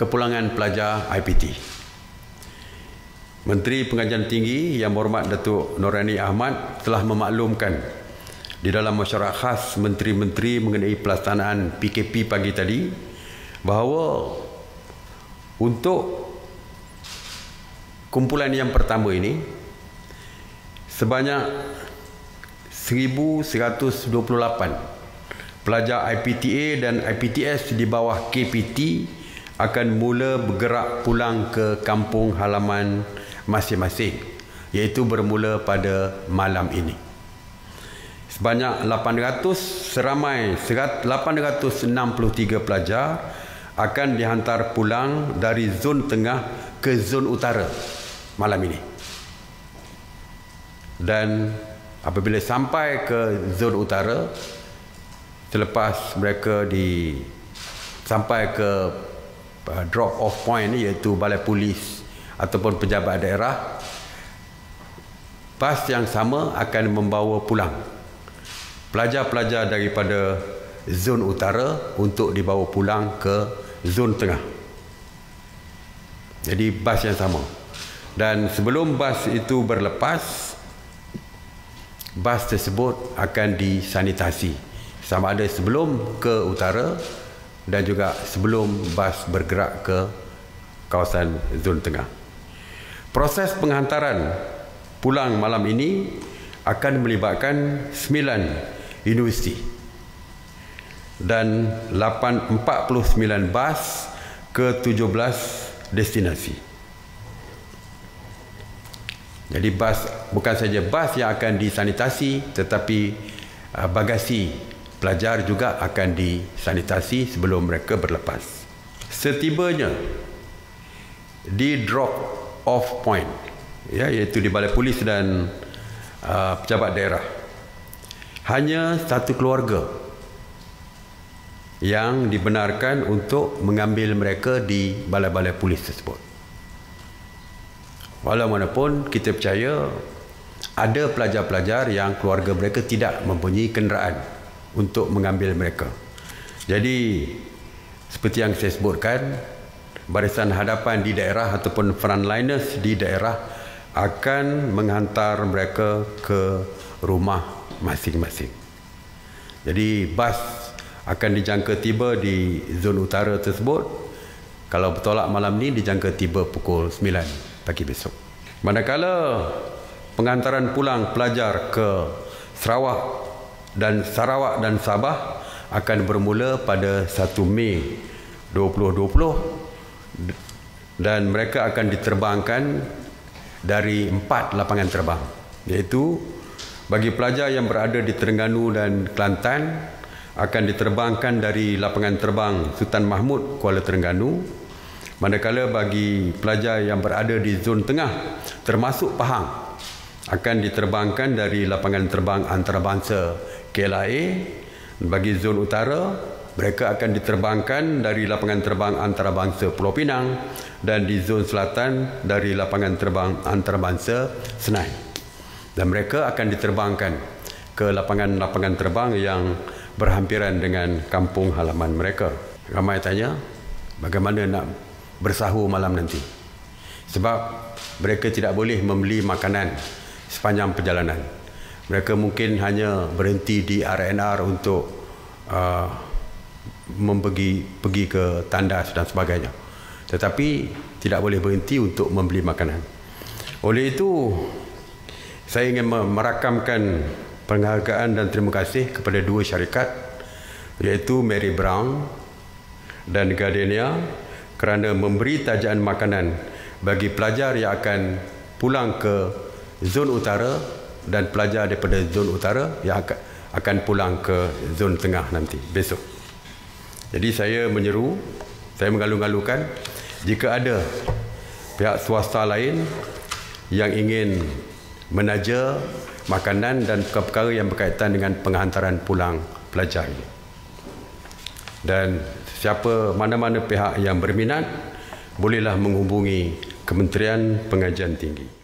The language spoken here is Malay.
kepulangan pelajar IPT. Menteri Pengajian Tinggi Yang Berhormat Datuk Noraini Ahmad telah memaklumkan di dalam mesyuarat khas menteri-menteri mengenai pelaksanaan PKP pagi tadi bahawa untuk kumpulan yang pertama ini sebanyak 1,128 pelajar IPTA dan IPTS di bawah KPT akan mula bergerak pulang ke kampung halaman masing-masing, iaitu bermula pada malam ini. Sebanyak 863 pelajar akan dihantar pulang dari zon tengah ke zon utara malam ini. Dan apabila sampai ke zon utara, selepas mereka sampai ke drop off point, iaitu balai polis ataupun pejabat daerah, bas yang sama akan membawa pulang pelajar-pelajar daripada zon utara untuk dibawa pulang ke zon tengah. Jadi bas yang sama. Dan sebelum bas itu berlepas, bas tersebut akan disanitasi sama ada sebelum ke utara dan juga sebelum bas bergerak ke kawasan zon tengah. Proses penghantaran pulang malam ini akan melibatkan 9 universiti dan 849 bas ke 17 destinasi. Jadi bas, bukan saja bas yang akan disanitasi, tetapi bagasi pelajar juga akan disanitasi sebelum mereka berlepas. Setibanya di drop off point, iaitu di balai polis dan pejabat daerah, hanya satu keluarga yang dibenarkan untuk mengambil mereka di balai-balai polis tersebut. Walaupun kita percaya ada pelajar-pelajar yang keluarga mereka tidak mempunyai kenderaan untuk mengambil mereka. Jadi seperti yang saya sebutkan, barisan hadapan di daerah ataupun frontliners di daerah akan menghantar mereka ke rumah masing-masing. Jadi bas akan dijangka tiba di zon utara tersebut. Kalau bertolak malam ni, dijangka tiba pukul 9 pagi besok. Manakala penghantaran pulang pelajar ke Sarawak dan Sabah akan bermula pada 1 Mei 2020 dan mereka akan diterbangkan dari 4 lapangan terbang, iaitu bagi pelajar yang berada di Terengganu dan Kelantan akan diterbangkan dari lapangan terbang Sultan Mahmud Kuala Terengganu. Manakala bagi pelajar yang berada di zon tengah termasuk Pahang akan diterbangkan dari lapangan terbang antarabangsa KLIA. Bagi zon utara, mereka akan diterbangkan dari lapangan terbang antarabangsa Pulau Pinang dan di zon selatan dari lapangan terbang antarabangsa Senai. Dan mereka akan diterbangkan ke lapangan-lapangan terbang yang berhampiran dengan kampung halaman mereka. Ramai tanya, bagaimana nak bersahur malam nanti, sebab mereka tidak boleh membeli makanan sepanjang perjalanan. Mereka mungkin hanya berhenti di RNR untuk pergi ke tandas dan sebagainya, tetapi tidak boleh berhenti untuk membeli makanan. Oleh itu, saya ingin merakamkan penghargaan dan terima kasih kepada dua syarikat, iaitu Mary Brown dan Gardenia, kerana memberi tajaan makanan bagi pelajar yang akan pulang ke zon utara dan pelajar daripada zon utara yang akan pulang ke zon tengah nanti besok. Jadi saya mengalu-alukan jika ada pihak swasta lain yang ingin menaja makanan dan perkara-perkara yang berkaitan dengan penghantaran pulang pelajar ini. Dan siapa mana-mana pihak yang berminat bolehlah menghubungi Kementerian Pengajian Tinggi.